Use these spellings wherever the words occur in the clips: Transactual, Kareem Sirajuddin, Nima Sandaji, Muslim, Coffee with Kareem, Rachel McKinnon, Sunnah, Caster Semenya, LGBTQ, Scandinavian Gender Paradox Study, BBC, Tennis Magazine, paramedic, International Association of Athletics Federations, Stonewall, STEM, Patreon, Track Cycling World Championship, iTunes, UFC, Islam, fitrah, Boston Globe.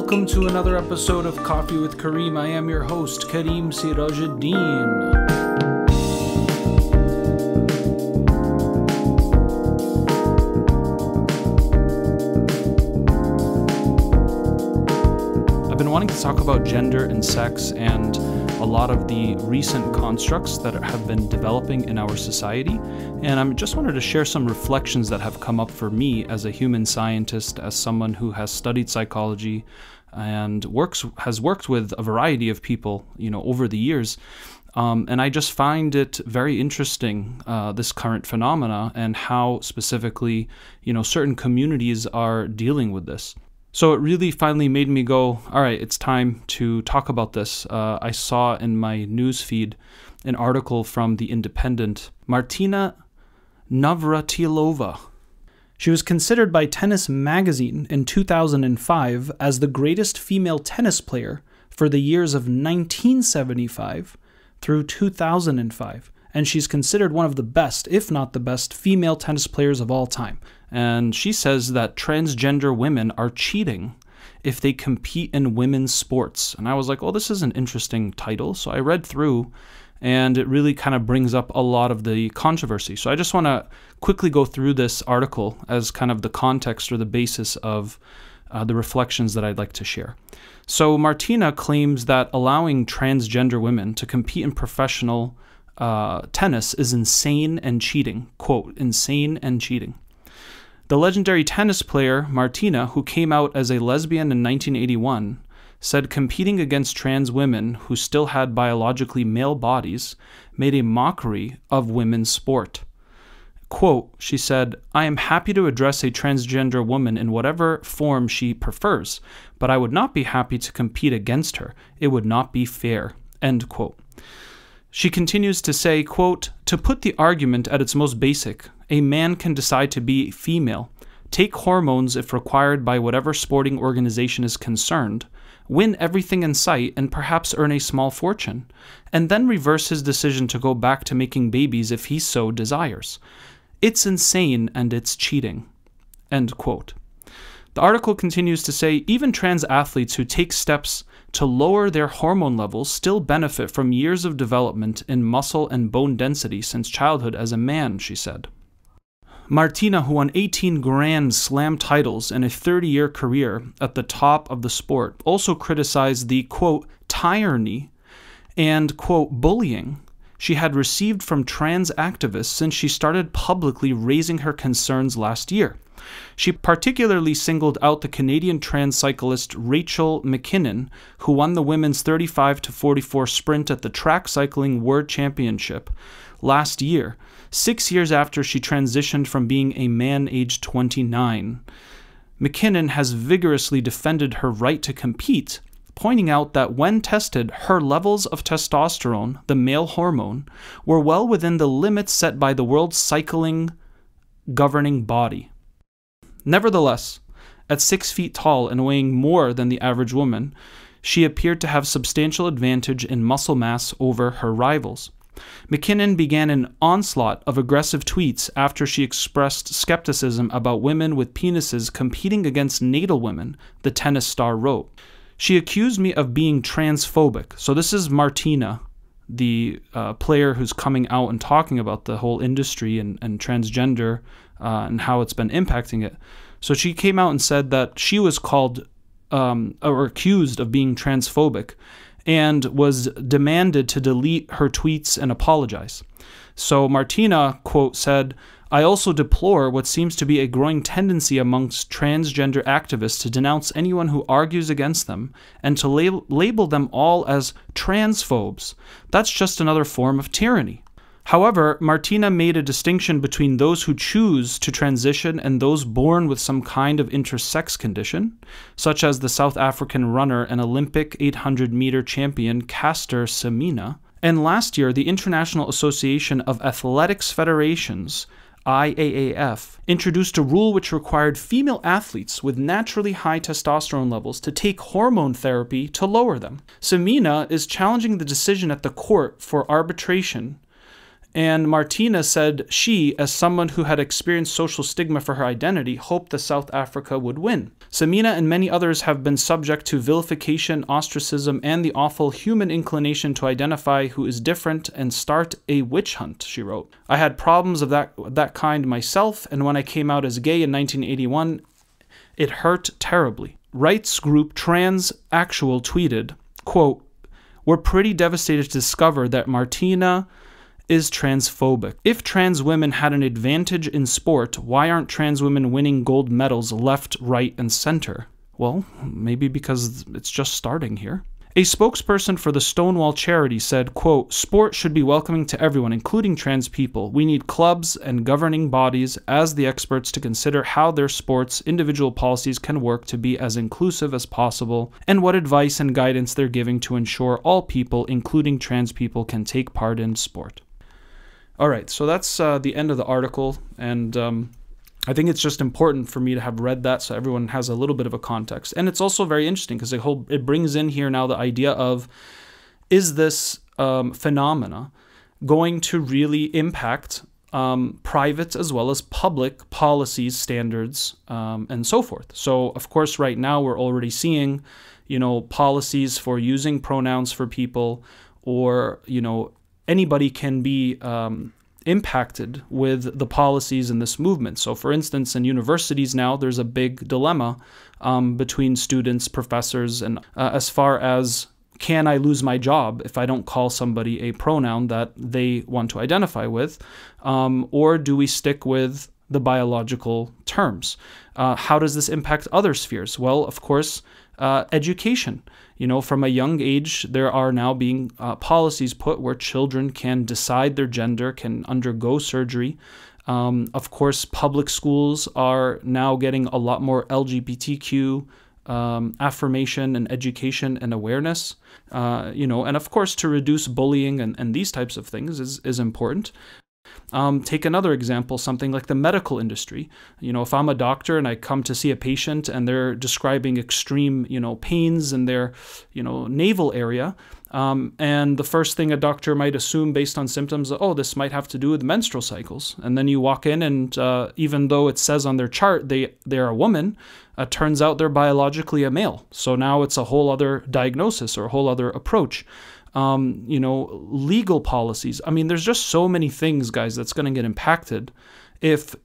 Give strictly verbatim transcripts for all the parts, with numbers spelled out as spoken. Welcome to another episode of Coffee with Kareem. I am your host, Kareem Sirajuddin. I've been wanting to talk about gender and sex and a lot of the recent constructs that have been developing in our society. And I just wanted to share some reflections that have come up for me as a human scientist, as someone who has studied psychology and works has worked with a variety of people, you know, over the years. Um, and I just find it very interesting, uh, this current phenomena and how specifically, you know, certain communities are dealing with this. So it really finally made me go, all right, it's time to talk about this. Uh, I saw in my newsfeed an article from The Independent. Martina Navratilova. She was considered by Tennis Magazine in two thousand five as the greatest female tennis player for the years of nineteen seventy-five through two thousand five. And she's considered one of the best, if not the best, female tennis players of all time. And she says that transgender women are cheating if they compete in women's sports. And I was like, oh, this is an interesting title. So I read through, and it really kind of brings up a lot of the controversy. So I just want to quickly go through this article as kind of the context or the basis of uh, the reflections that I'd like to share. So Martina claims that allowing transgender women to compete in professional Uh, tennis is insane and cheating. Quote, insane and cheating. The legendary tennis player Martina, who came out as a lesbian in nineteen eighty-one, said competing against trans women who still had biologically male bodies made a mockery of women's sport. Quote, she said, "I am happy to address a transgender woman in whatever form she prefers, but I would not be happy to compete against her. It would not be fair." End quote. She continues to say, quote, "To put the argument at its most basic, a man can decide to be female, take hormones if required by whatever sporting organization is concerned, win everything in sight and perhaps earn a small fortune, and then reverse his decision to go back to making babies if he so desires. It's insane and it's cheating." End quote. The article continues to say, even trans athletes who take steps to lower their hormone levels still benefit from years of development in muscle and bone density since childhood as a man, she said. Martina, who won eighteen Grand Slam titles in a thirty-year career at the top of the sport, also criticized the, quote, tyranny and, quote, bullying she had received from trans activists since she started publicly raising her concerns last year. She particularly singled out the Canadian trans cyclist Rachel McKinnon, who won the women's thirty-five to forty-four sprint at the Track Cycling World Championship last year, six years after she transitioned from being a man aged twenty-nine. McKinnon has vigorously defended her right to compete, pointing out that when tested, her levels of testosterone, the male hormone, were well within the limits set by the world's cycling governing body. Nevertheless, at six feet tall and weighing more than the average woman, she appeared to have substantial advantage in muscle mass over her rivals. McKinnon began an onslaught of aggressive tweets after she expressed skepticism about women with penises competing against natal women, the tennis star wrote. "She accused me of being transphobic." So this is Martina, the uh, player who's coming out and talking about the whole industry and, and transgender uh, and how it's been impacting it. So she came out and said that she was called um, or accused of being transphobic and was demanded to delete her tweets and apologize. So Martina, quote, said, "I also deplore what seems to be a growing tendency amongst transgender activists to denounce anyone who argues against them and to lab label them all as transphobes. That's just another form of tyranny." However, Martina made a distinction between those who choose to transition and those born with some kind of intersex condition, such as the South African runner and Olympic eight hundred meter champion Caster Semenya. And last year, the International Association of Athletics Federations, I A A F, introduced a rule which required female athletes with naturally high testosterone levels to take hormone therapy to lower them. Semenya is challenging the decision at the court for arbitration And Martina said she, as someone who had experienced social stigma for her identity, hoped that South Africa would win. Semenya and many others have been subject to vilification, ostracism, and the awful human inclination to identify who is different and start a witch hunt, she wrote. I had problems of that, that kind myself, and when I came out as gay in nineteen eighty-one, it hurt terribly. Rights group Transactual tweeted, quote, "We're pretty devastated to discover that Martina is transphobic. If trans women had an advantage in sport, why aren't trans women winning gold medals left, right, and center?" Well, maybe because it's just starting here. A spokesperson for the Stonewall charity said, quote, "Sport should be welcoming to everyone, including trans people. We need clubs and governing bodies as the experts to consider how their sports' individual policies can work to be as inclusive as possible, and what advice and guidance they're giving to ensure all people, including trans people, can take part in sport." All right, so that's uh, the end of the article, and um, I think it's just important for me to have read that so everyone has a little bit of a context. And it's also very interesting because it, it brings in here now the idea of, is this um, phenomena going to really impact um, private as well as public policies, standards, um, and so forth? So, of course, right now we're already seeing, you know, policies for using pronouns for people, or, you know, anybody can be um, impacted with the policies in this movement. So for instance, in universities now, there's a big dilemma um, between students, professors, and uh, as far as, can I lose my job if I don't call somebody a pronoun that they want to identify with? Um, or do we stick with the biological terms? Uh, how does this impact other spheres? Well, of course, uh, education. You know, from a young age, there are now being uh, policies put where children can decide their gender, can undergo surgery. Um, of course, public schools are now getting a lot more L G B T Q um, affirmation and education and awareness. Uh, you know, and of course, to reduce bullying and, and these types of things is, is important. Um, take another example, something like the medical industry. You know, if I'm a doctor and I come to see a patient and they're describing extreme, you know, pains in their, you know, navel area, um, and the first thing a doctor might assume based on symptoms, oh, this might have to do with menstrual cycles. And then you walk in and uh, even though it says on their chart they, they're a woman, uh, turns out they're biologically a male. So now it's a whole other diagnosis or a whole other approach. Um, you know, legal policies. I mean, there's just so many things, guys, that's going to get impacted if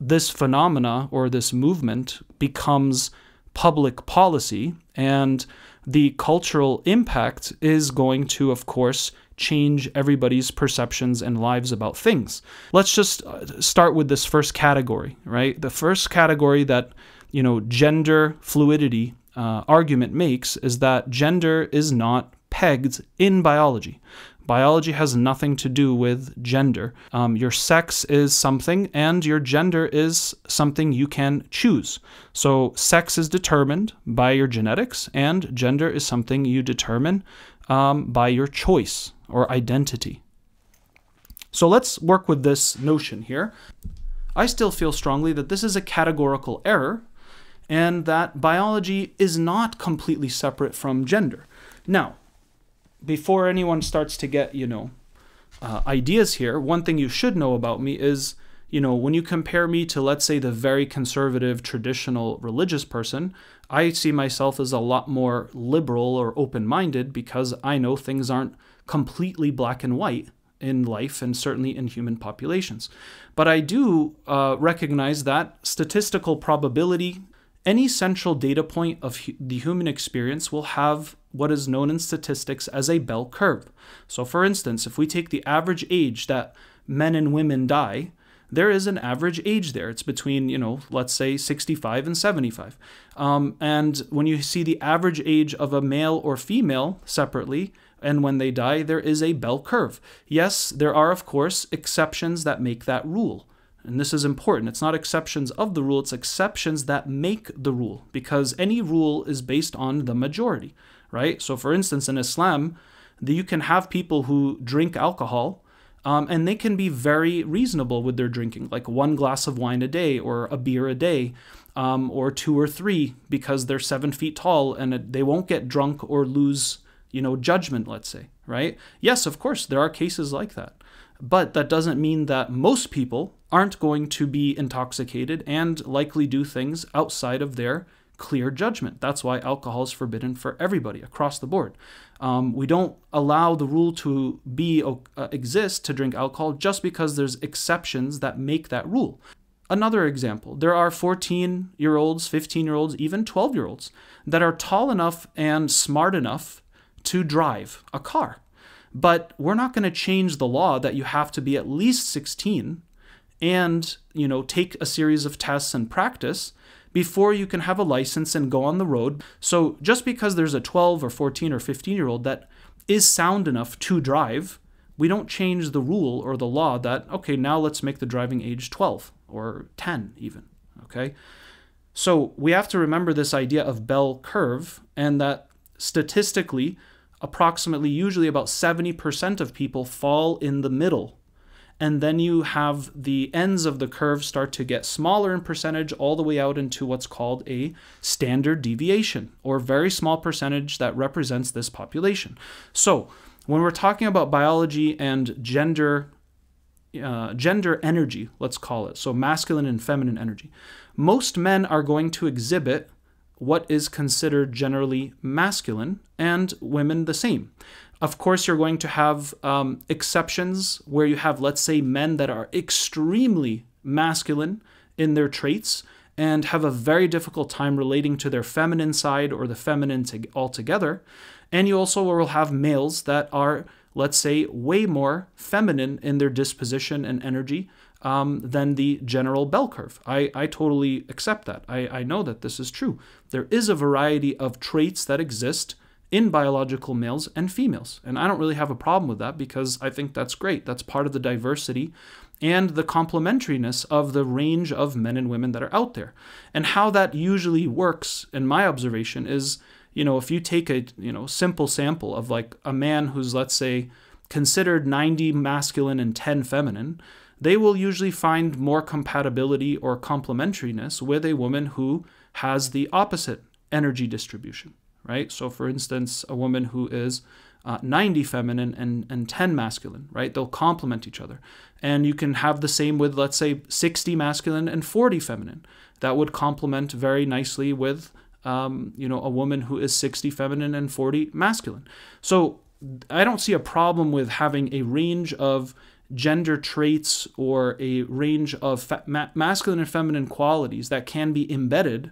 this phenomena or this movement becomes public policy. And the cultural impact is going to, of course, change everybody's perceptions and lives about things. Let's just start with this first category, right? The first category that, you know, gender fluidity uh, argument makes is that gender is not pegged in biology. Biology has nothing to do with gender. Um, your sex is something and your gender is something you can choose. So sex is determined by your genetics and gender is something you determine um, by your choice or identity. So let's work with this notion here. I still feel strongly that this is a categorical error and that biology is not completely separate from gender. Now, before anyone starts to get, you know, uh, ideas here, one thing you should know about me is, you know, when you compare me to, let's say, the very conservative, traditional religious person, I see myself as a lot more liberal or open-minded because I know things aren't completely black and white in life and certainly in human populations. But I do uh, recognize that statistical probability, any central data point of hu- the human experience will have what is known in statistics as a bell curve. So for instance, if we take the average age that men and women die, there is an average age there. It's between, you know, let's say sixty-five and seventy-five. Um, and when you see the average age of a male or female separately, and when they die, there is a bell curve. Yes, there are, of course, exceptions that make that rule. And this is important. It's not exceptions of the rule, it's exceptions that make the rule, because any rule is based on the majority, right? So for instance, in Islam, you can have people who drink alcohol um, and they can be very reasonable with their drinking, like one glass of wine a day or a beer a day um, or two or three because they're seven feet tall and they won't get drunk or lose, you know, judgment, let's say, right? Yes, of course, there are cases like that. But that doesn't mean that most people aren't going to be intoxicated and likely do things outside of their clear judgment. That's why alcohol is forbidden for everybody across the board. Um, we don't allow the rule to be uh, exist to drink alcohol just because there's exceptions that make that rule. Another example, there are fourteen-year-olds, fifteen-year-olds, even twelve-year-olds that are tall enough and smart enough to drive a car. But we're not going to change the law that you have to be at least sixteen and, you know, take a series of tests and practice before you can have a license and go on the road. So just because there's a twelve or fourteen or fifteen-year-old that is sound enough to drive, we don't change the rule or the law that, okay, now let's make the driving age twelve or ten even, okay? So we have to remember this idea of bell curve, and that statistically, approximately usually about seventy percent of people fall in the middle. And then you have the ends of the curve start to get smaller in percentage all the way out into what's called a standard deviation, or very small percentage that represents this population. So when we're talking about biology and gender, uh, gender energy, let's call it, so masculine and feminine energy, most men are going to exhibit what is considered generally masculine, and women the same. Of course, you're going to have um, exceptions where you have, let's say, men that are extremely masculine in their traits and have a very difficult time relating to their feminine side or the feminine altogether. And you also will have males that are, let's say, way more feminine in their disposition and energy um, than the general bell curve. I, I totally accept that. I, I know that this is true. There is a variety of traits that exist in biological males and females. And I don't really have a problem with that, because I think that's great. That's part of the diversity and the complementariness of the range of men and women that are out there. And how that usually works, in my observation, is, you know, if you take a, you know, simple sample of like a man who's, let's say, considered ninety masculine and ten feminine, they will usually find more compatibility or complementariness with a woman who has the opposite energy distribution. Right? So for instance, a woman who is uh, ninety feminine and, and ten masculine, right? They'll complement each other. And you can have the same with, let's say, sixty masculine and forty feminine. That would complement very nicely with, um, you know, a woman who is sixty feminine and forty masculine. So I don't see a problem with having a range of gender traits or a range of ma masculine and feminine qualities that can be embedded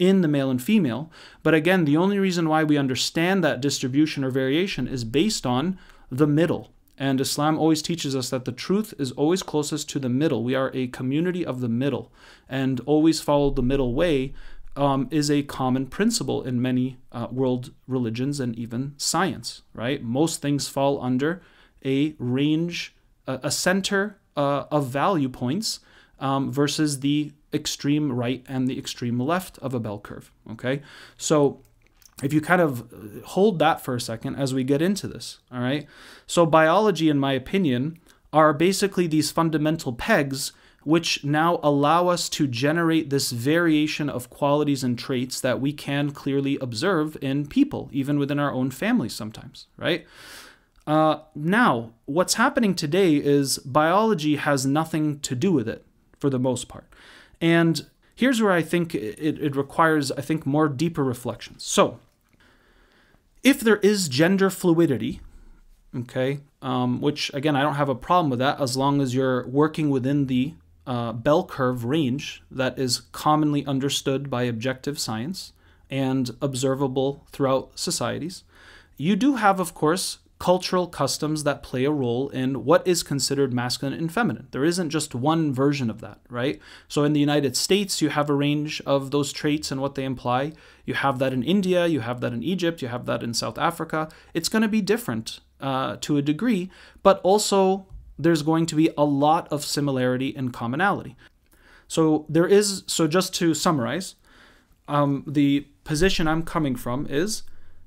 in the male and female. But again, the only reason why we understand that distribution or variation is based on the middle. And Islam always teaches us that the truth is always closest to the middle. We are a community of the middle, and always follow the middle way um, is a common principle in many uh, world religions and even science, right? Most things fall under a range, a, a center uh, of value points um, versus the extreme right and the extreme left of a bell curve, okay? So if you kind of hold that for a second as we get into this, all right? So biology, in my opinion, are basically these fundamental pegs which now allow us to generate this variation of qualities and traits that we can clearly observe in people, even within our own families sometimes, right? Uh, now, what's happening today is biology has nothing to do with it for the most part. And here's where I think it, it requires, I think, more deeper reflections. So, if there is gender fluidity, okay, um, which, again, I don't have a problem with that as long as you're working within the uh, bell curve range that is commonly understood by objective science and observable throughout societies, you do have, of course, cultural customs that play a role in what is considered masculine and feminine. There isn't just one version of that, right? So in the United States, you have a range of those traits and what they imply. You have that in India, you have that in Egypt, you have that in South Africa. It's going to be different uh, to a degree, but also there's going to be a lot of similarity and commonality. So there is, so just to summarize, um, the position I'm coming from is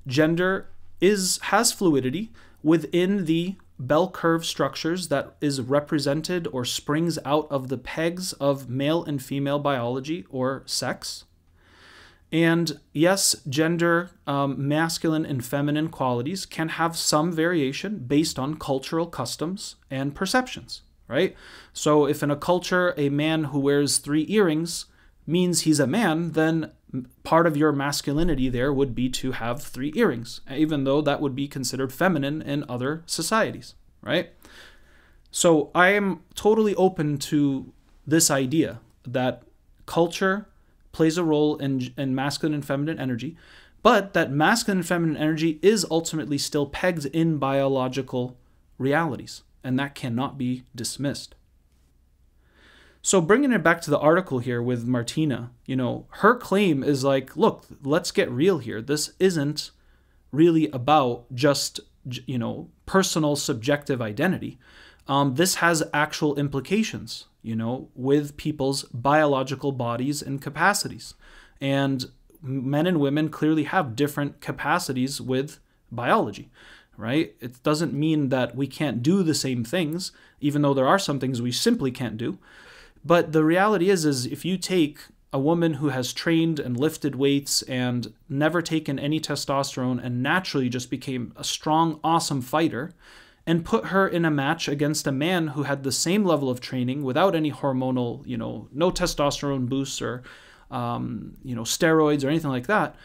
gender Is, has fluidity within the bell curve structures that is represented or springs out of the pegs of male and female biology or sex. And yes, gender, um, masculine and feminine qualities can have some variation based on cultural customs and perceptions, right? So if in a culture, a man who wears three earrings means he's a man, then part of your masculinity there would be to have three earrings, even though that would be considered feminine in other societies, right? So I am totally open to this idea that culture plays a role in, in masculine and feminine energy, but that masculine and feminine energy is ultimately still pegged in biological realities, and that cannot be dismissed. So bringing it back to the article here with Martina, you know, her claim is like, look, let's get real here. This isn't really about just, you know, personal subjective identity. Um, this has actual implications, you know, with people's biological bodies and capacities. And men and women clearly have different capacities with biology, right? It doesn't mean that we can't do the same things, even though there are some things we simply can't do. But the reality is, is if you take a woman who has trained and lifted weights and never taken any testosterone and naturally just became a strong, awesome fighter, and put her in a match against a man who had the same level of training without any hormonal, you know, no testosterone boosts or, um, you know, steroids or anything like that,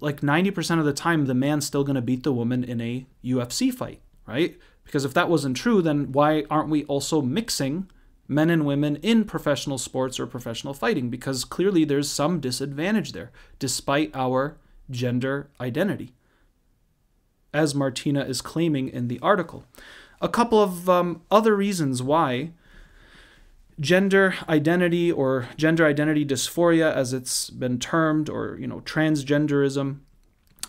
like ninety percent of the time, the man's still going to beat the woman in a U F C fight, right? Because if that wasn't true, then why aren't we also mixing men and women in professional sports or professional fighting? Because clearly there's some disadvantage there, despite our gender identity, as Martina is claiming in the article. A couple of um, other reasons why gender identity or gender identity dysphoria, as it's been termed, or, you know, transgenderism,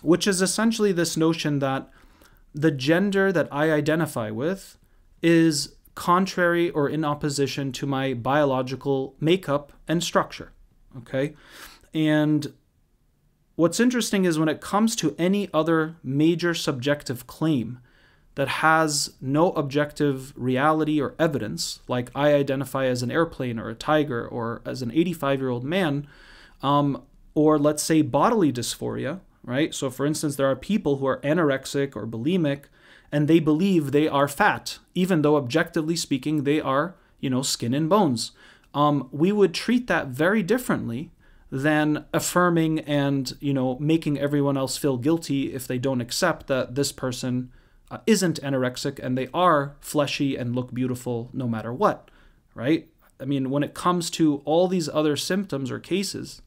which is essentially this notion that the gender that I identify with is contrary or in opposition to my biological makeup and structure, okay? And what's interesting is when it comes to any other major subjective claim that has no objective reality or evidence, like I identify as an airplane or a tiger or as an eighty-five-year-old man, um, or let's say bodily dysphoria, right? So for instance, there are people who are anorexic or bulimic, and they believe they are fat, even though objectively speaking, they are, you know, skin and bones. Um, we would treat that very differently than affirming and, you know, making everyone else feel guilty if they don't accept that this person uh, isn't anorexic and they are fleshy and look beautiful no matter what, right? I mean, when it comes to all these other symptoms or cases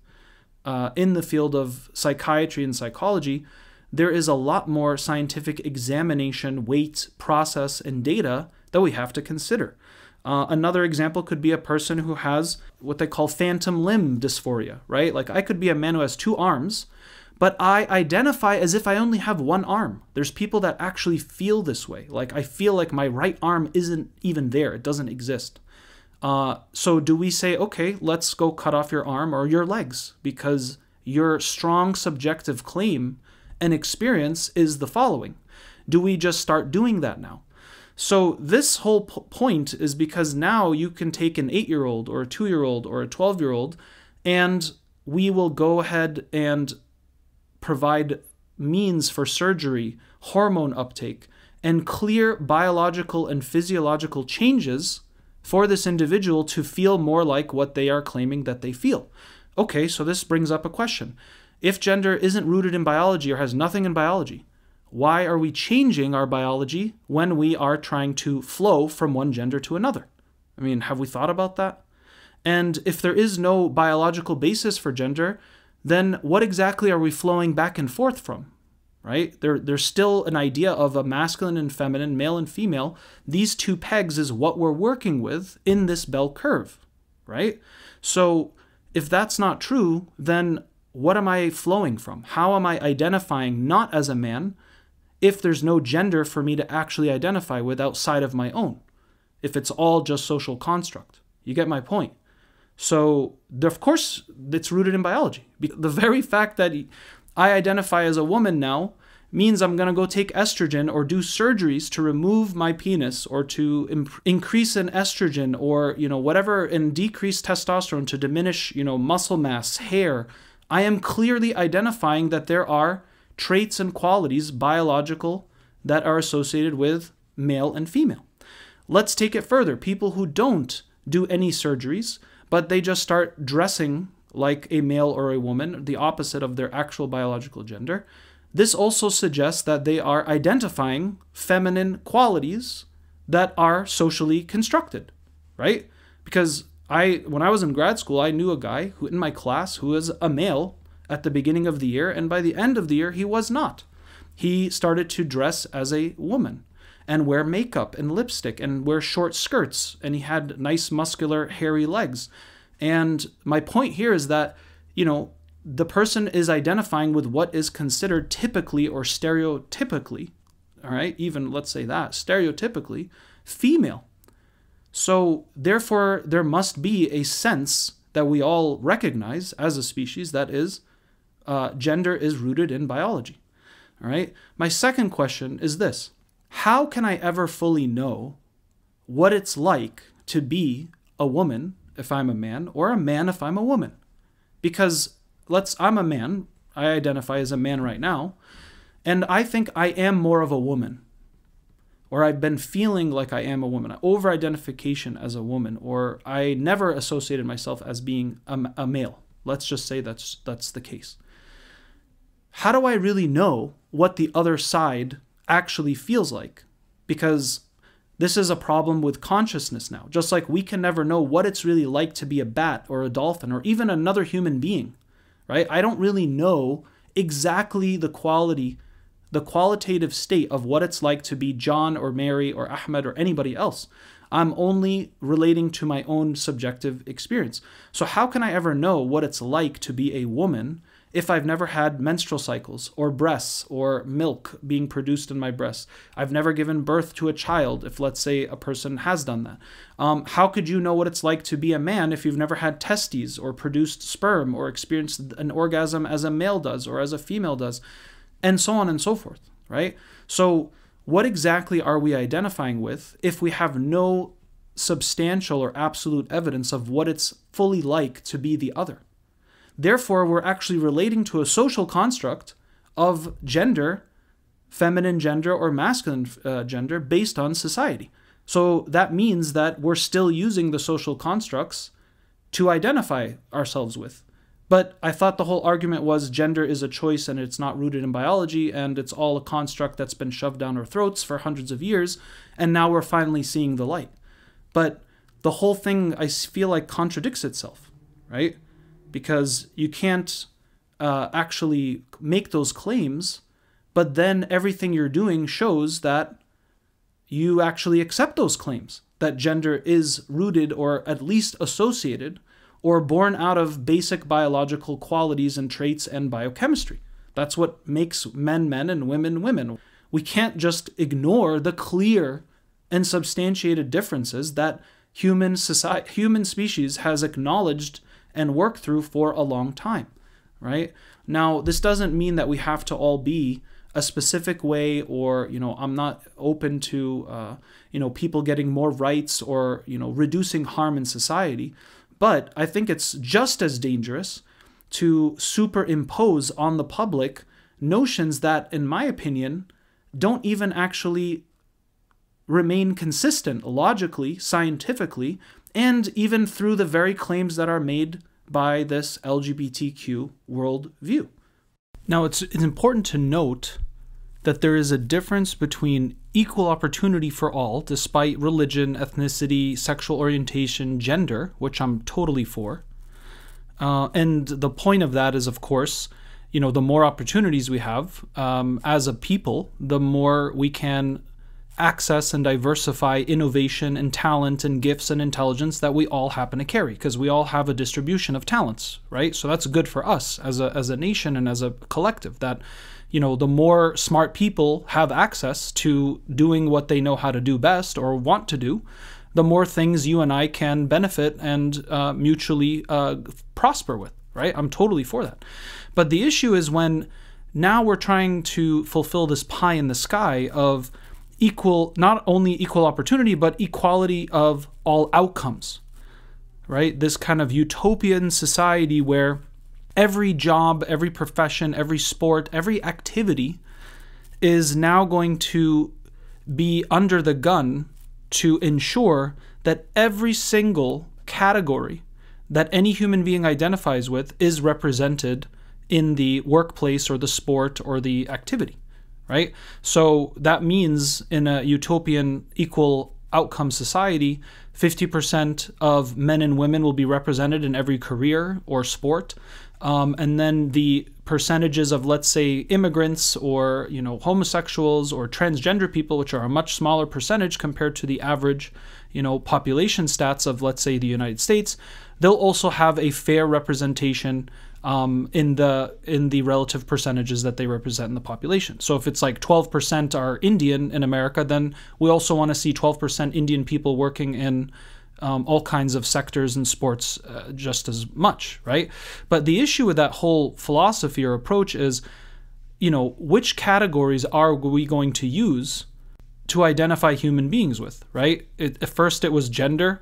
uh, in the field of psychiatry and psychology, there is a lot more scientific examination, weight, process, and data that we have to consider. Uh, another example could be a person who has what they call phantom limb dysphoria, right? Like I could be a man who has two arms, but I identify as if I only have one arm. There's people that actually feel this way. Like I feel like my right arm isn't even there. It doesn't exist. Uh, so do we say, okay, let's go cut off your arm or your legs because your strong subjective claim an experience is the following? Do we just start doing that now? So this whole point is because now you can take an eight-year-old or a two-year-old or a twelve-year-old, and we will go ahead and provide means for surgery, hormone uptake, and clear biological and physiological changes for this individual to feel more like what they are claiming that they feel. Okay, so this brings up a question. If gender isn't rooted in biology or has nothing in biology, why are we changing our biology when we are trying to flow from one gender to another? I mean, have we thought about that? And if there is no biological basis for gender, then what exactly are we flowing back and forth from, right? There, there's still an idea of a masculine and feminine, male and female. These two pegs is what we're working with in this bell curve, right? So if that's not true, then what am I flowing from? How am I identifying not as a man if there's no gender for me to actually identify with outside of my own? If it's all just social construct, you get my point. So of course it's rooted in biology. The very fact that I identify as a woman now means I'm going to go take estrogen or do surgeries to remove my penis or to increase in estrogen or, you know, whatever, and decrease testosterone to diminish, you know, muscle mass, hair, I am clearly identifying that there are traits and qualities, biological, that are associated with male and female. Let's take it further. People who don't do any surgeries, but they just start dressing like a male or a woman, the opposite of their actual biological gender. This also suggests that they are identifying feminine qualities that are socially constructed, right? Because I, when I was in grad school, I knew a guy who in my class who was a male at the beginning of the year, and by the end of the year, he was not. He started to dress as a woman and wear makeup and lipstick and wear short skirts, and he had nice, muscular, hairy legs. And my point here is that, you know, the person is identifying with what is considered typically or stereotypically, all right, even let's say that, stereotypically female. So therefore, there must be a sense that we all recognize as a species that is, uh, gender is rooted in biology, all right? My second question is this: how can I ever fully know what it's like to be a woman if I'm a man, or a man if I'm a woman? Because let's, I'm a man, I identify as a man right now, and I think I am more of a woman, or I've been feeling like I am a woman, over-identification as a woman, or I never associated myself as being a, a male. Let's just say that's, that's the case. How do I really know what the other side actually feels like? Because this is a problem with consciousness now. Just like we can never know what it's really like to be a bat or a dolphin or even another human being, right? I don't really know exactly the quality, the qualitative state of what it's like to be John or Mary or Ahmed or anybody else. I'm only relating to my own subjective experience. So how can I ever know what it's like to be a woman if I've never had menstrual cycles or breasts or milk being produced in my breasts? I've never given birth to a child if, let's say, a person has done that. Um, how could you know what it's like to be a man if you've never had testes or produced sperm or experienced an orgasm as a male does or as a female does, and so on and so forth, right? So what exactly are we identifying with if we have no substantial or absolute evidence of what it's fully like to be the other? Therefore, we're actually relating to a social construct of gender, feminine gender or masculine uh, gender, based on society. So that means that we're still using the social constructs to identify ourselves with. But I thought the whole argument was gender is a choice and it's not rooted in biology and it's all a construct that's been shoved down our throats for hundreds of years, and now we're finally seeing the light. But the whole thing, I feel like, contradicts itself, right? Because you can't uh, actually make those claims, but then everything you're doing shows that you actually accept those claims, that gender is rooted or at least associated or born out of basic biological qualities and traits and biochemistry. That's what makes men men and women women. We can't just ignore the clear and substantiated differences that human society, human species has acknowledged and work through for a long time, right? Now, this doesn't mean that we have to all be a specific way, or, you know, I'm not open to, uh, you know, people getting more rights or, you know, reducing harm in society. But I think it's just as dangerous to superimpose on the public notions that, in my opinion, don't even actually remain consistent logically, scientifically, and even through the very claims that are made by this L G B T Q worldview. Now, it's, it's important to note that there is a difference between equal opportunity for all, despite religion, ethnicity, sexual orientation, gender, which I'm totally for. Uh, and the point of that is, of course, you know, the more opportunities we have um, as a people, the more we can access and diversify innovation and talent and gifts and intelligence that we all happen to carry, because we all have a distribution of talents, right? So that's good for us as a, as a nation and as a collective, that, you know, the more smart people have access to doing what they know how to do best or want to do, the more things you and I can benefit and uh, mutually uh, prosper with, right? I'm totally for that. But the issue is when now we're trying to fulfill this pie in the sky of equal, not only equal opportunity, but equality of all outcomes, right? This kind of utopian society where Every job, every profession, every sport, every activity is now going to be under the gun to ensure that every single category that any human being identifies with is represented in the workplace or the sport or the activity, right? So that means in a utopian equal outcome society, fifty percent of men and women will be represented in every career or sport. Um, and then the percentages of, let's say, immigrants or, you know, homosexuals or transgender people, which are a much smaller percentage compared to the average, you know, population stats of, let's say, the United States, they'll also have a fair representation um, in the in the relative percentages that they represent in the population. So if it's like twelve percent are Indian in America, then we also want to see twelve percent Indian people working in Um, all kinds of sectors and sports uh, just as much, right? But the issue with that whole philosophy or approach is, you know, which categories are we going to use to identify human beings with, right? It, at first it was gender,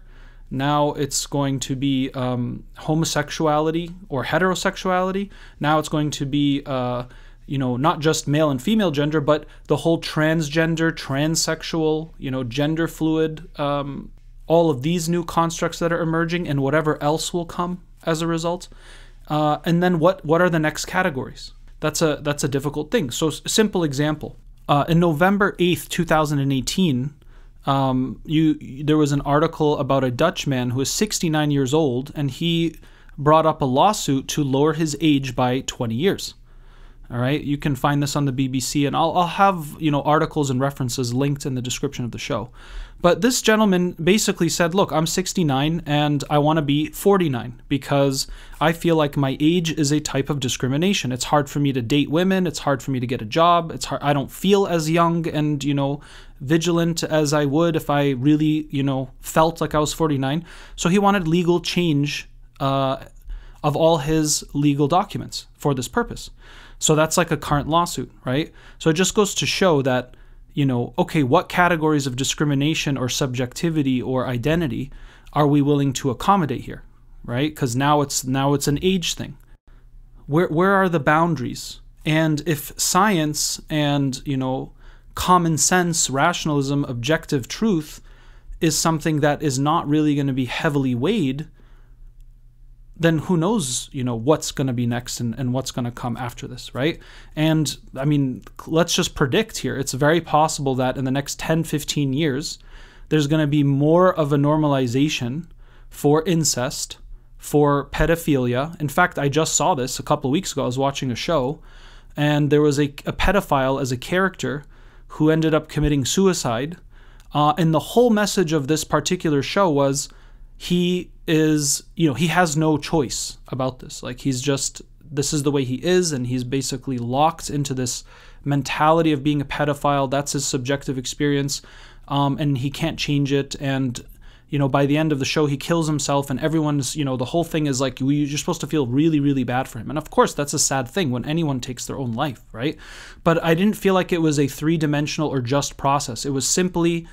now it's going to be um, homosexuality or heterosexuality, now it's going to be uh, you know, not just male and female gender, but the whole transgender, transsexual, you know, gender fluid, um, all of these new constructs that are emerging and whatever else will come as a result. Uh, and then what what are the next categories? That's a, that's a difficult thing. So simple example, uh, in November eighth, two thousand eighteen, um, you there was an article about a Dutch man who is sixty-nine years old, and he brought up a lawsuit to lower his age by twenty years. All right, you can find this on the B B C, and I'll, I'll have, you know, articles and references linked in the description of the show. But this gentleman basically said, look, I'm sixty-nine and I want to be forty-nine because I feel like my age is a type of discrimination. It's hard for me to date women. It's hard for me to get a job. It's hard. I don't feel as young and, you know, vigilant as I would if I really, you know, felt like I was forty-nine. So he wanted legal change uh, of all his legal documents for this purpose. So that's like a current lawsuit, right? So it just goes to show that, you know, okay, what categories of discrimination or subjectivity or identity are we willing to accommodate here, right? Because now it's now it's an age thing. Where where are the boundaries? And if science and, you know, common sense, rationalism, objective truth is something that is not really going to be heavily weighed, then who knows, you know, what's going to be next and, and what's going to come after this, right? And I mean, let's just predict here. It's very possible that in the next ten, fifteen years, there's going to be more of a normalization for incest, for pedophilia. In fact, I just saw this a couple of weeks ago. I was watching a show and there was a, a pedophile as a character who ended up committing suicide. Uh, and the whole message of this particular show was he is, you know, he has no choice about this. Like, he's just, this is the way he is, and he's basically locked into this mentality of being a pedophile. That's his subjective experience, um, and he can't change it. And, you know, by the end of the show, he kills himself, and everyone's, you know, the whole thing is like, you're supposed to feel really, really bad for him. And of course, that's a sad thing when anyone takes their own life, right? But I didn't feel like it was a three-dimensional or just process. It was simply,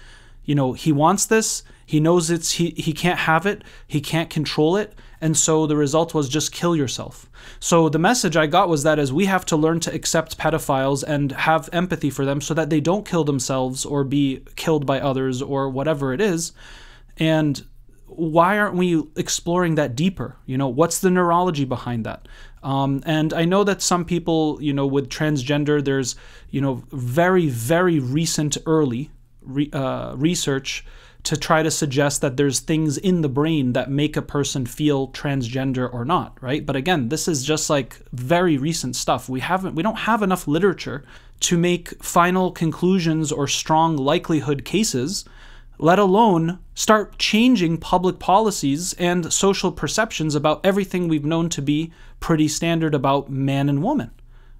you know, he wants this, he knows it's, he, he can't have it, he can't control it, and so the result was just kill yourself. So the message I got was that is we have to learn to accept pedophiles and have empathy for them so that they don't kill themselves or be killed by others or whatever it is. And why aren't we exploring that deeper? You know, what's the neurology behind that? Um, and I know that some people, you know, with transgender, there's, you know, very, very recent early re, uh, research to try to suggest that there's things in the brain that make a person feel transgender or not, right? But again, this is just like very recent stuff. We haven't, we don't have enough literature to make final conclusions or strong likelihood cases, let alone start changing public policies and social perceptions about everything we've known to be pretty standard about man and woman.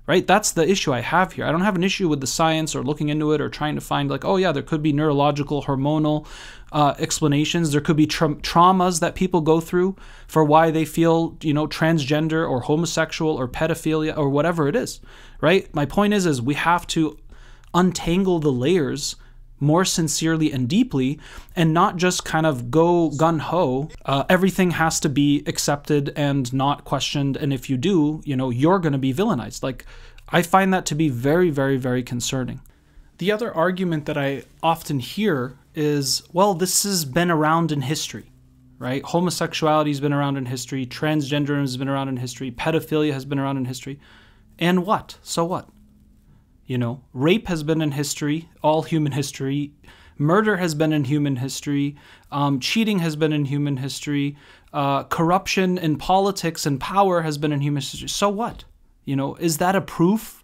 Right? That's the issue I have here. I don't have an issue with the science or looking into it or trying to find like, oh yeah, there could be neurological, hormonal uh, explanations. There could be tra traumas that people go through for why they feel, you know, transgender or homosexual or pedophilia or whatever it is, right? My point is, is we have to untangle the layers more sincerely and deeply, and not just kind of go gung-ho. Uh, everything has to be accepted and not questioned, and if you do, you know, you're going to be villainized. Like, I find that to be very, very, very concerning. The other argument that I often hear is, well, this has been around in history, right? Homosexuality has been around in history, transgenderism has been around in history, pedophilia has been around in history. And what? So what? You know, rape has been in history, all human history. Murder has been in human history. Um, cheating has been in human history. Uh, corruption in politics and power has been in human history. So what? You know, is that a proof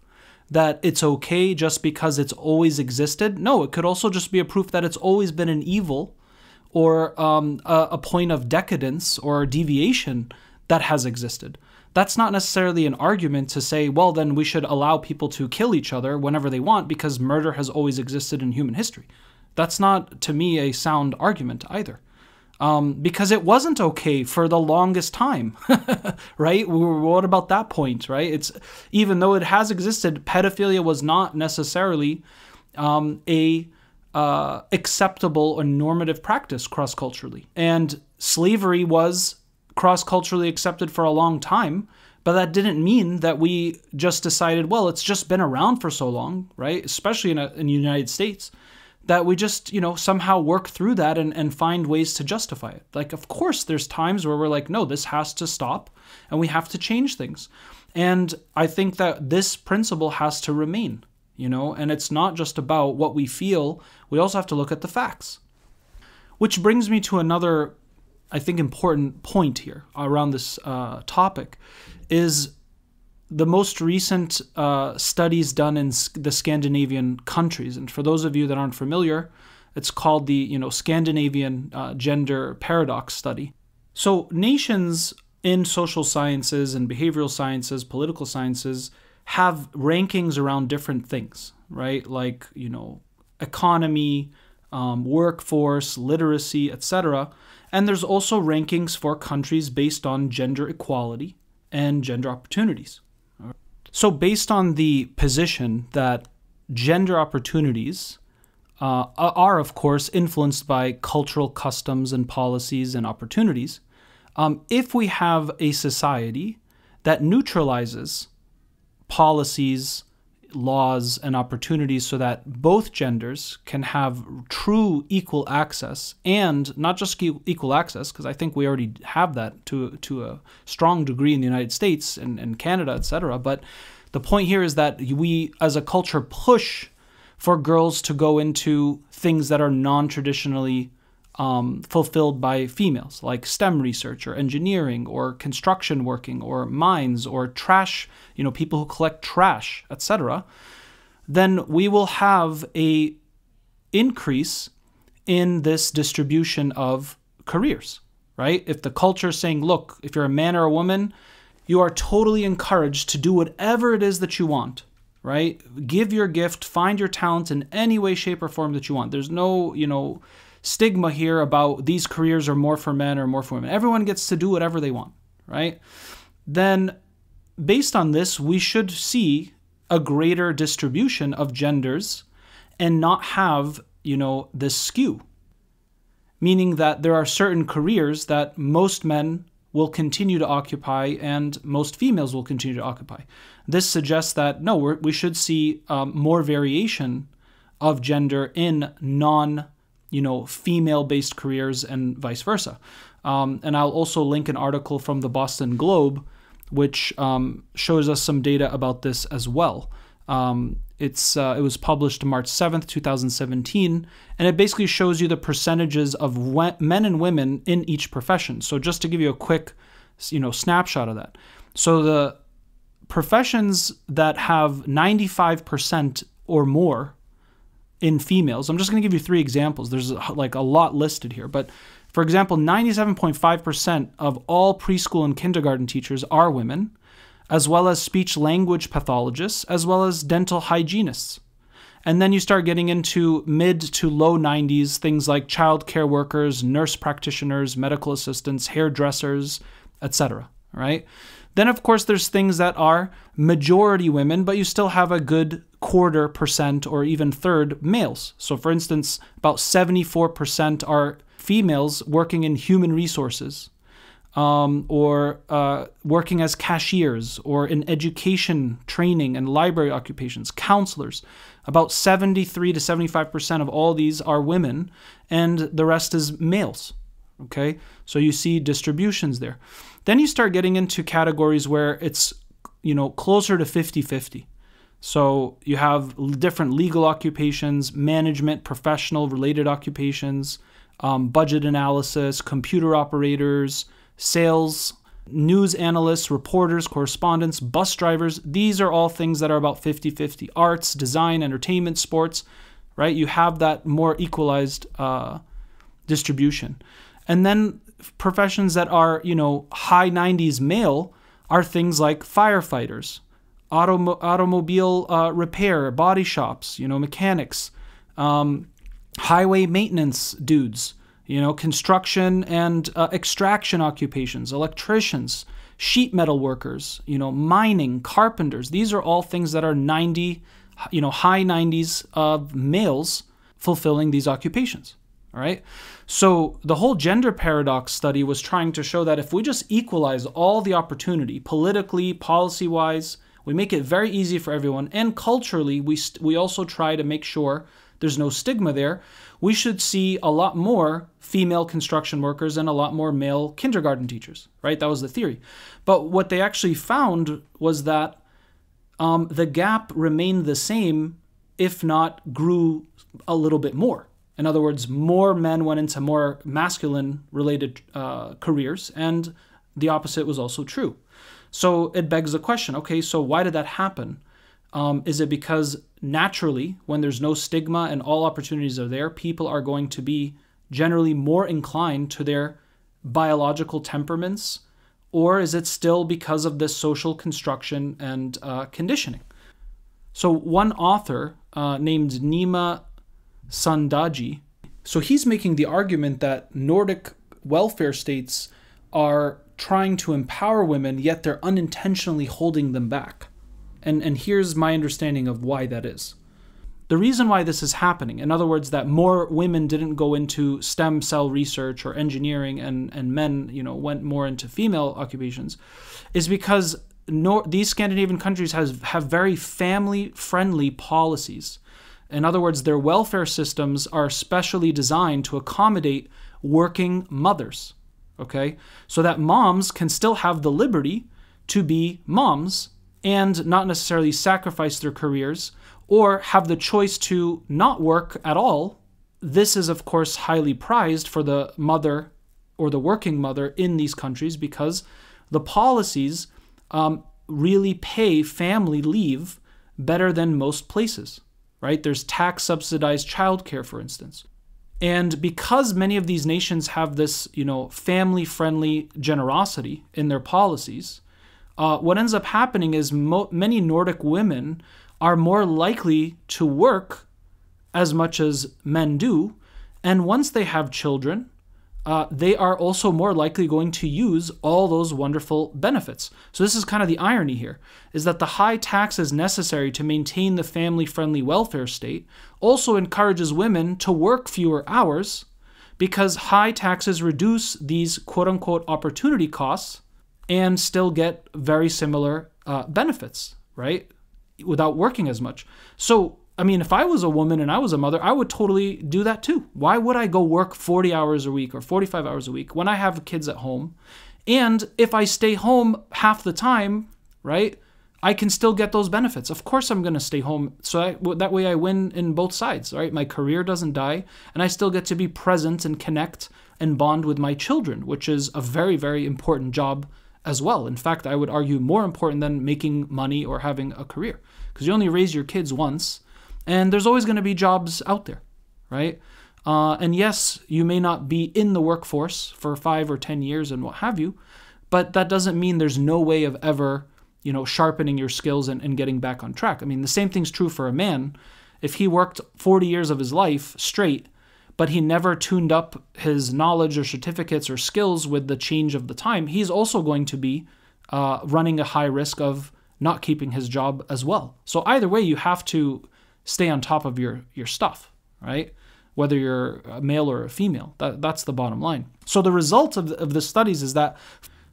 that it's okay just because it's always existed? No, it could also just be a proof that it's always been an evil or um, a, a point of decadence or deviation that has existed. That's not necessarily an argument to say, well, then we should allow people to kill each other whenever they want because murder has always existed in human history. That's not, to me, a sound argument either. Um, because it wasn't okay for the longest time, right? What about that point, right? It's, even though it has existed, pedophilia was not necessarily um, a uh, acceptable or normative practice cross-culturally. And slavery was cross-culturally accepted for a long time, but that didn't mean that we just decided, well, it's just been around for so long, right? Especially in, a, in the United States, that we just, you know, somehow work through that and, and find ways to justify it. Like, of course, there's times where we're like, no, this has to stop and we have to change things. And I think that this principle has to remain, you know, and it's not just about what we feel. We also have to look at the facts, which brings me to another, I think, important point here around this uh, topic is the most recent uh, studies done in the Scandinavian countries. And for those of you that aren't familiar, it's called the you know Scandinavian uh, Gender Paradox Study. So nations in social sciences and behavioral sciences, political sciences, have rankings around different things, right? Like, you know, economy, um, workforce, literacy, et cetera. And there's also rankings for countries based on gender equality and gender opportunities. So based on the position that gender opportunities uh, are, of course, influenced by cultural customs and policies and opportunities, um, if we have a society that neutralizes policies, laws, and opportunities so that both genders can have true equal access, and not just equal access, because I think we already have that to, to a strong degree in the United States and, and Canada, et cetera. But the point here is that we, as a culture, push for girls to go into things that are non-traditionally um, fulfilled by females, like STEM research or engineering or construction working or mines or trash, you know, people who collect trash, et cetera, then we will have a increase in this distribution of careers, right? If the culture is saying, look, if you're a man or a woman, you are totally encouraged to do whatever it is that you want, right? Give your gift, find your talent in any way, shape, or form that you want. There's no, you know, stigma here about these careers are more for men or more for women. Everyone gets to do whatever they want, right? Then based on this, we should see a greater distribution of genders and not have, you know, this skew, meaning that there are certain careers that most men will continue to occupy and most females will continue to occupy. This suggests that, no, we're, we should see um, more variation of gender in non- you know, female-based careers and vice versa. Um, and I'll also link an article from the Boston Globe, which um, shows us some data about this as well. Um, it's uh, it was published March seventh, two thousand seventeen, and it basically shows you the percentages of men and women in each profession. So just to give you a quick, you know, snapshot of that. So the professions that have ninety-five percent or more in females. I'm just going to give you three examples. There's like a lot listed here, but for example, ninety-seven point five percent of all preschool and kindergarten teachers are women, as well as speech language pathologists, as well as dental hygienists. And then you start getting into mid to low nineties, things like childcare workers, nurse practitioners, medical assistants, hairdressers, et cetera, right? Then, of course, there's things that are majority women, but you still have a good quarter percent or even third males. So, for instance, about seventy-four percent are females working in human resources, um, or uh, working as cashiers, or in education, training, and library occupations, counselors. About seventy-three to seventy-five percent of all these are women, and the rest is males. Okay, so you see distributions there. Then you start getting into categories where it's, you know, closer to fifty fifty. So you have different legal occupations, management, professional related occupations, um, budget analysis, computer operators, sales, news analysts, reporters, correspondents, bus drivers. These are all things that are about fifty fifty. Arts, design, entertainment, sports, right? You have that more equalized uh, distribution. And then professions that are, you know, high nineties male are things like firefighters, autom automobile uh, repair, body shops, you know, mechanics, um, highway maintenance dudes, you know, construction and uh, extraction occupations, electricians, sheet metal workers, you know, mining, carpenters. These are all things that are ninety, you know, high nineties of males fulfilling these occupations. All right. So the whole gender paradox study was trying to show that if we just equalize all the opportunity politically, policy-wise, we make it very easy for everyone. And culturally, we, we also try to make sure there's no stigma there. We should see a lot more female construction workers and a lot more male kindergarten teachers, right? That was the theory. But what they actually found was that um, the gap remained the same, if not grew a little bit more. In other words, more men went into more masculine-related uh, careers, and the opposite was also true. So it begs the question, okay, so why did that happen? Um, is it because naturally, when there's no stigma and all opportunities are there, people are going to be generally more inclined to their biological temperaments? Or is it still because of this social construction and uh, conditioning? So one author uh, named Nima Sandaji. So he's making the argument that Nordic welfare states are trying to empower women, yet they're unintentionally holding them back. And, and here's my understanding of why that is. The reason why this is happening, in other words, that more women didn't go into stem cell research or engineering and, and men, you know, went more into female occupations, is because nor these Scandinavian countries has, have very family-friendly policies. In other words, their welfare systems are specially designed to accommodate working mothers, okay? So that moms can still have the liberty to be moms and not necessarily sacrifice their careers or have the choice to not work at all. This is, of course, highly prized for the mother or the working mother in these countries because the policies um, really pay family leave better than most places. Right? There's tax-subsidized childcare, for instance. And because many of these nations have this, you know, family-friendly generosity in their policies, uh, what ends up happening is mo many Nordic women are more likely to work as much as men do. And once they have children, uh, they are also more likely going to use all those wonderful benefits. So this is kind of the irony here, is that the high taxes necessary to maintain the family-friendly welfare state also encourages women to work fewer hours because high taxes reduce these quote-unquote opportunity costs and still get very similar uh, benefits, right, without working as much. So, I mean, if I was a woman and I was a mother, I would totally do that too. Why would I go work forty hours a week or forty-five hours a week when I have kids at home? And if I stay home half the time, right, I can still get those benefits. Of course I'm going to stay home, so I, that way I win in both sides, right? My career doesn't die, and I still get to be present and connect and bond with my children, which is a very, very important job as well. In fact, I would argue more important than making money or having a career, because you only raise your kids once, and there's always going to be jobs out there, right? Uh, and yes, you may not be in the workforce for five or ten years and what have you, but that doesn't mean there's no way of ever, you know, sharpening your skills and, and getting back on track. I mean, the same thing's true for a man. If he worked forty years of his life straight, but he never tuned up his knowledge or certificates or skills with the change of the time, he's also going to be uh, running a high risk of not keeping his job as well. So either way, you have to stay on top of your, your stuff, right? Whether you're a male or a female, that, that's the bottom line. So the result of, of the studies is that,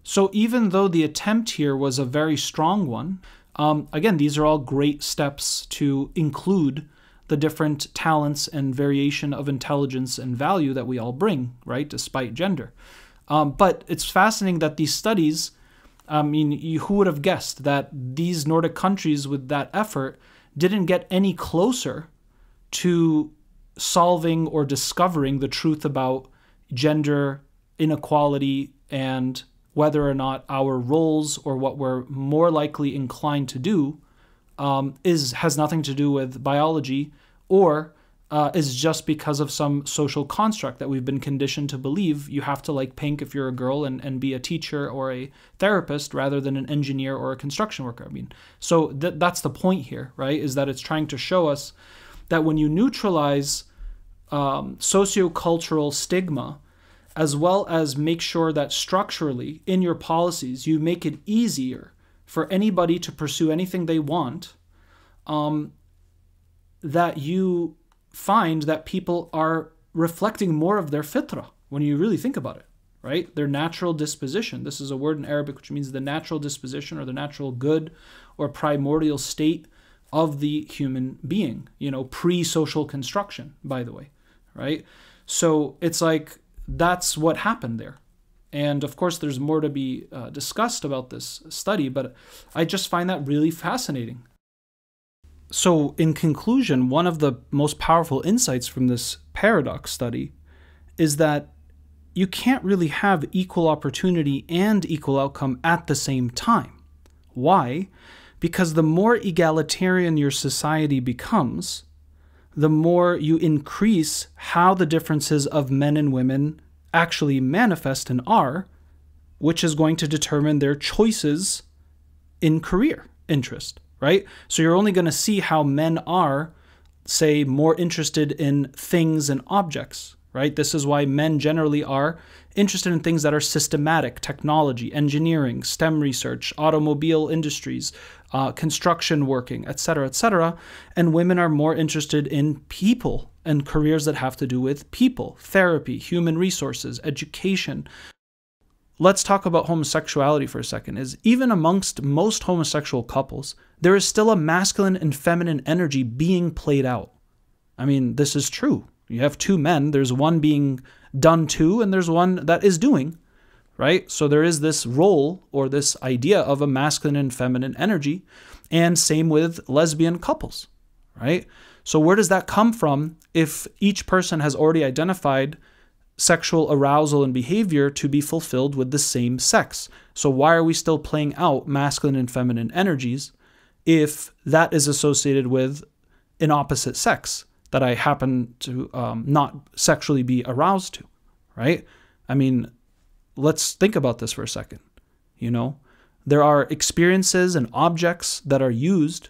so even though the attempt here was a very strong one, um, again, these are all great steps to include the different talents and variation of intelligence and value that we all bring, right, despite gender. Um, but it's fascinating that these studies, I mean, you, who would have guessed that these Nordic countries with that effort didn't get any closer to solving or discovering the truth about gender inequality and whether or not our roles or what we're more likely inclined to do um, is has nothing to do with biology or uh, is just because of some social construct that we've been conditioned to believe you have to like pink if you're a girl and, and be a teacher or a therapist rather than an engineer or a construction worker. I mean, so th- that's the point here, right? Is that it's trying to show us that when you neutralize um, sociocultural stigma, as well as make sure that structurally in your policies, you make it easier for anybody to pursue anything they want, um, that you find that people are reflecting more of their fitrah when you really think about it, right? Their natural disposition. This is a word in Arabic which means the natural disposition or the natural good or primordial state of the human being, you know, pre-social construction, by the way, right? So it's like, that's what happened there. And of course, there's more to be uh, discussed about this study, but I just find that really fascinating. So in conclusion, one of the most powerful insights from this paradox study is that you can't really have equal opportunity and equal outcome at the same time. Why? Because the more egalitarian your society becomes, the more you increase how the differences of men and women actually manifest and are, which is going to determine their choices in career interest, right? So you're only going to see how men are, say, more interested in things and objects, right? This is why men generally are interested in things that are systematic, technology, engineering, STEM research, automobile industries, uh, construction working, et cetera, et cetera. And women are more interested in people and careers that have to do with people, therapy, human resources, education. Let's talk about homosexuality for a second. Is even amongst most homosexual couples, there is still a masculine and feminine energy being played out. I mean, this is true. You have two men, there's one being done to, and there's one that is doing, right? So there is this role or this idea of a masculine and feminine energy, and same with lesbian couples, right? So where does that come from if each person has already identified sexual arousal and behavior to be fulfilled with the same sex? So why are we still playing out masculine and feminine energies if that is associated with an opposite sex that I happen to um, not sexually be aroused to, right? I mean, let's think about this for a second. You know, there are experiences and objects that are used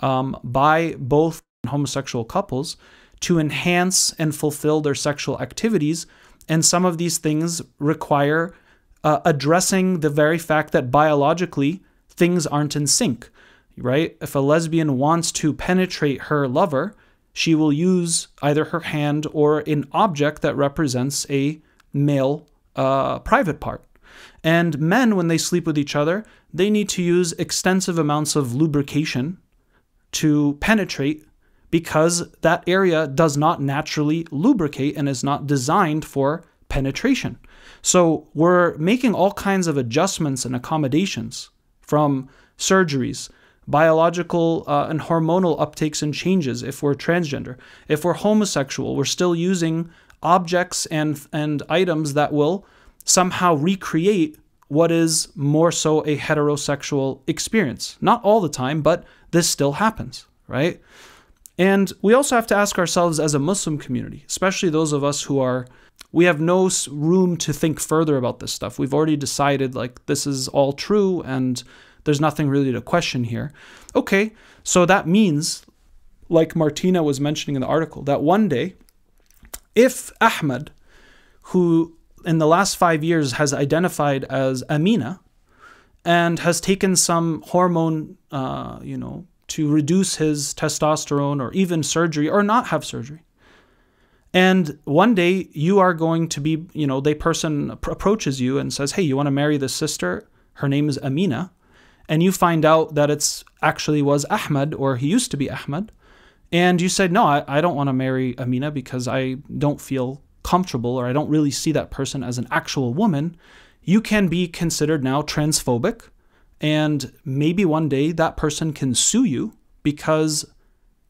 um, by both homosexual couples to enhance and fulfill their sexual activities. And some of these things require uh, addressing the very fact that biologically things aren't in sync, right? If a lesbian wants to penetrate her lover, she will use either her hand or an object that represents a male uh, private part. And men, when they sleep with each other, they need to use extensive amounts of lubrication to penetrate because that area does not naturally lubricate and is not designed for penetration. So we're making all kinds of adjustments and accommodations from surgeries, biological uh, and hormonal uptakes and changes if we're transgender. If we're homosexual, we're still using objects and, and items that will somehow recreate what is more so a heterosexual experience. Not all the time, but this still happens, right? And we also have to ask ourselves as a Muslim community, especially those of us who are, we have no room to think further about this stuff. We've already decided like this is all true and there's nothing really to question here. Okay, so that means, like Martina was mentioning in the article, that one day, if Ahmed, who in the last five years has identified as Amina, and has taken some hormone, uh, you know, to reduce his testosterone, or even surgery, or not have surgery. And one day you are going to be, you know, the person approaches you and says, hey, you want to marry this sister? Her name is Amina. And you find out that it's actually was Ahmed, or he used to be Ahmed. And you said, no, I, I don't want to marry Amina because I don't feel comfortable, or I don't really see that person as an actual woman. You can be considered now transphobic. And maybe one day that person can sue you because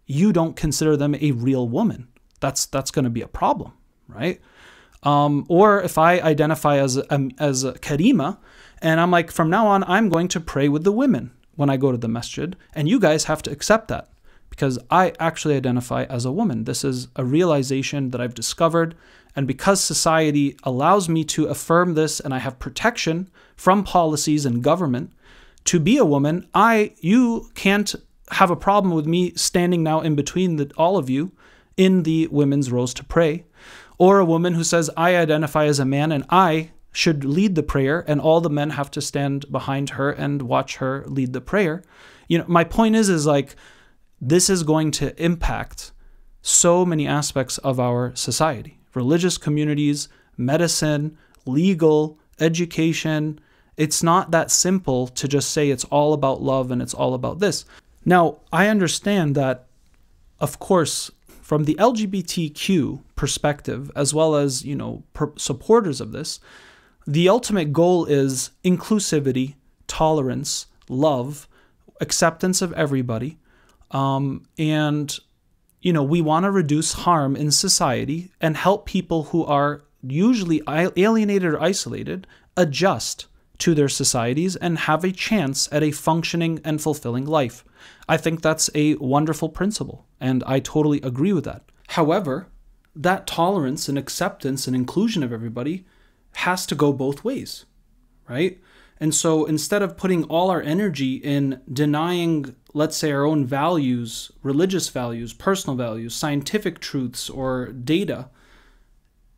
you don't consider them a real woman. That's that's going to be a problem, right? Um, or if I identify as a, as a Karima, and I'm like, from now on, I'm going to pray with the women when I go to the masjid, and you guys have to accept that because I actually identify as a woman. This is a realization that I've discovered, and because society allows me to affirm this, and I have protection from policies and government to be a woman, I you can't have a problem with me standing now in between the, all of you in the women's rows to pray. Or a woman who says, I identify as a man and I should lead the prayer, and all the men have to stand behind her and watch her lead the prayer. You know, my point is, is like, this is going to impact so many aspects of our society, religious communities, medicine, legal, education. It's not that simple to just say it's all about love and it's all about this. Now, I understand that, of course, from the L G B T Q perspective, as well as, you know, supporters of this, the ultimate goal is inclusivity, tolerance, love, acceptance of everybody. Um, and, you know, we want to reduce harm in society and help people who are usually alienated or isolated adjust to their societies and have a chance at a functioning and fulfilling life. I think that's a wonderful principle, and I totally agree with that. However, that tolerance and acceptance and inclusion of everybody has to go both ways, right? And so instead of putting all our energy in denying, let's say, our own values, religious values, personal values, scientific truths, or data,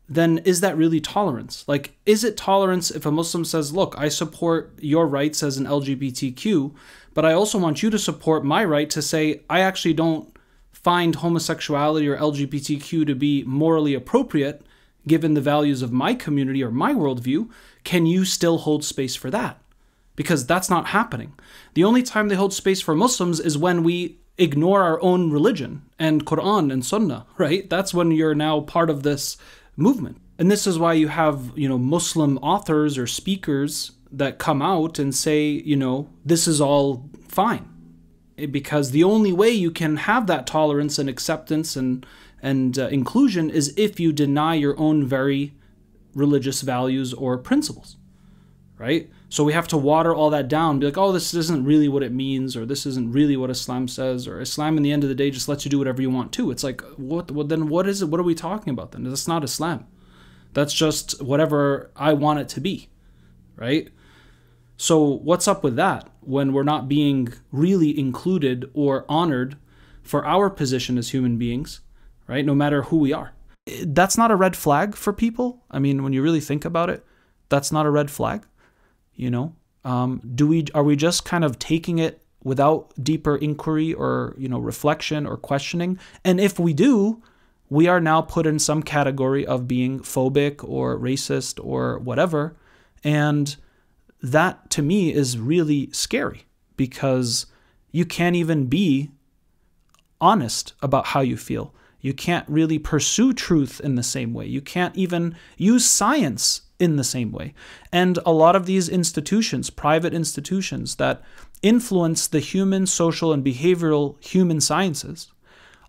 then is that really tolerance? Like, is it tolerance if a Muslim says, look, I support your rights as an L G B T Q, but I also want you to support my right to say, I actually don't find homosexuality or L G B T Q to be morally appropriate, given the values of my community or my worldview. Can you still hold space for that? Because that's not happening. The only time they hold space for Muslims is when we ignore our own religion and Quran and Sunnah, right? That's when you're now part of this movement. And this is why you have, you know, Muslim authors or speakers that come out and say, you know, this is all fine. Because the only way you can have that tolerance and acceptance and, and uh, inclusion is if you deny your own very religious values or principles, right? So we have to water all that down, be like, oh, this isn't really what it means, or this isn't really what Islam says, or Islam in the end of the day just lets you do whatever you want to. It's like, what? Well, then what is it? What are we talking about then? That's not Islam. That's just whatever I want it to be, right? So what's up with that when we're not being really included or honored for our position as human beings, right? No matter who we are. That's not a red flag for people. I mean, when you really think about it, that's not a red flag. You know, um, do we are we just kind of taking it without deeper inquiry or, you know, reflection or questioning? And if we do, we are now put in some category of being phobic or racist or whatever. And that to me is really scary, because you can't even be honest about how you feel. You can't really pursue truth in the same way. You can't even use science in the same way. And a lot of these institutions, private institutions that influence the human, social, and behavioral human sciences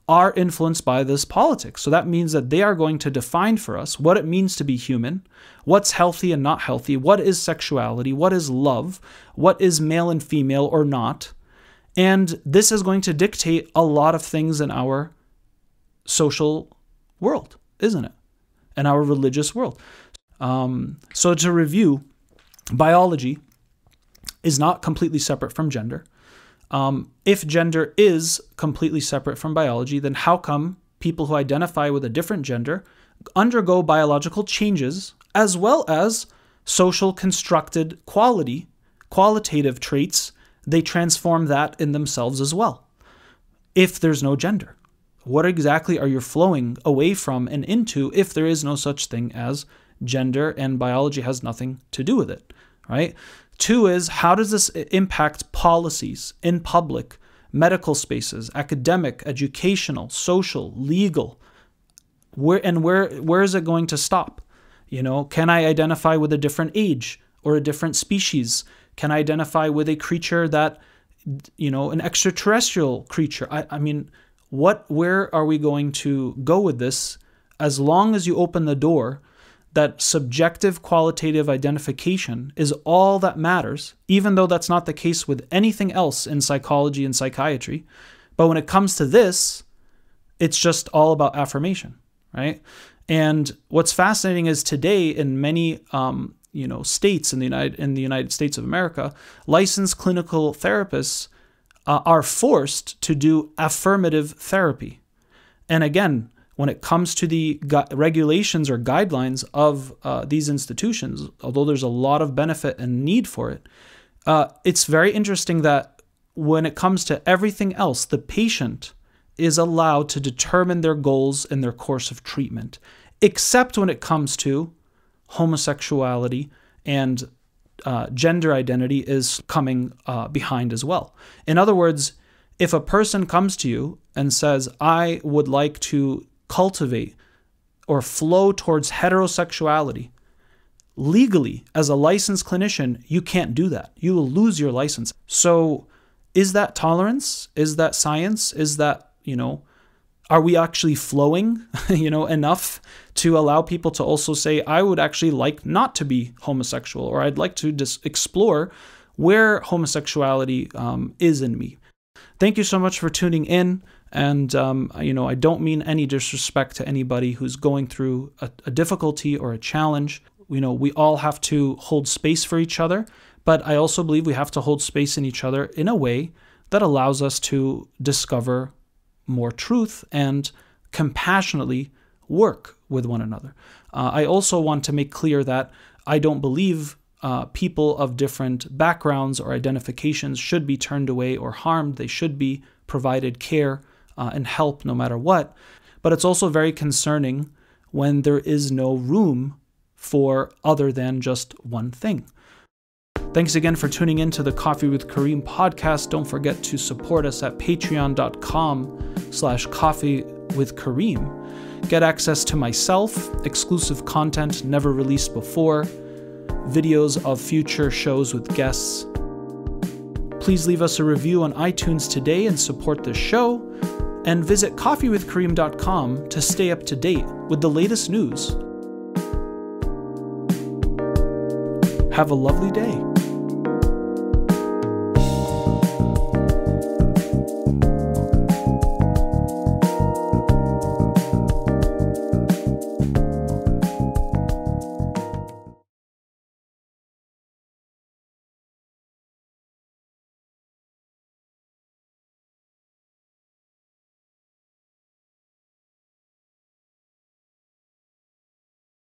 are influenced by this politics. So that means that they are going to define for us what it means to be human, what's healthy and not healthy, what is sexuality, what is love, what is male and female or not. And this is going to dictate a lot of things in our social world, isn't it? In our religious world. Um, so to review, biology is not completely separate from gender. Um, if gender is completely separate from biology, then how come people who identify with a different gender undergo biological changes as well as social constructed quality qualitative traits, they transform that in themselves as well. If there's no gender, what exactly are you flowing away from and into if there is no such thing as gender and biology has nothing to do with it, right? Two is, how does this impact policies in public, medical spaces, academic, educational, social, legal? Where and where where is it going to stop? You know, can I identify with a different age or a different species? Can I identify with a creature that, you know, an extraterrestrial creature? I, I mean, what, where are we going to go with this? As long as you open the door that subjective qualitative identification is all that matters, even though that's not the case with anything else in psychology and psychiatry. But when it comes to this, it's just all about affirmation, right? And what's fascinating is today in many um, you know, states in the United, in the United States of America, licensed clinical therapists uh, are forced to do affirmative therapy. And again, when it comes to the regulations or guidelines of uh, these institutions, although there's a lot of benefit and need for it, uh, it's very interesting that when it comes to everything else, the patient is allowed to determine their goals and their course of treatment, except when it comes to homosexuality and uh, gender identity is coming uh, behind as well. In other words, if a person comes to you and says, I would like to cultivate or flow towards heterosexuality, legally, as a licensed clinician, you can't do that. You will lose your license. So is that tolerance? Is that science? Is that, you know, are we actually flowing, you know, enough to allow people to also say, I would actually like not to be homosexual, or I'd like to just explore where homosexuality um, is in me. Thank you so much for tuning in. And, um, you know, I don't mean any disrespect to anybody who's going through a, a difficulty or a challenge. You know, we all have to hold space for each other, but I also believe we have to hold space in each other in a way that allows us to discover more truth and compassionately work with one another. Uh, I also want to make clear that I don't believe Uh, people of different backgrounds or identifications should be turned away or harmed. They should be provided care uh, and help no matter what. But it's also very concerning when there is no room for other than just one thing. Thanks again for tuning in to the Coffee with Kareem podcast. Don't forget to support us at patreon dot com slash coffee with Kareem. Get access to myself, exclusive content never released before, videos of future shows with guests. Please leave us a review on iTunes today and support this show, and visit coffee with kareem dot com to stay up to date with the latest news. Have a lovely day.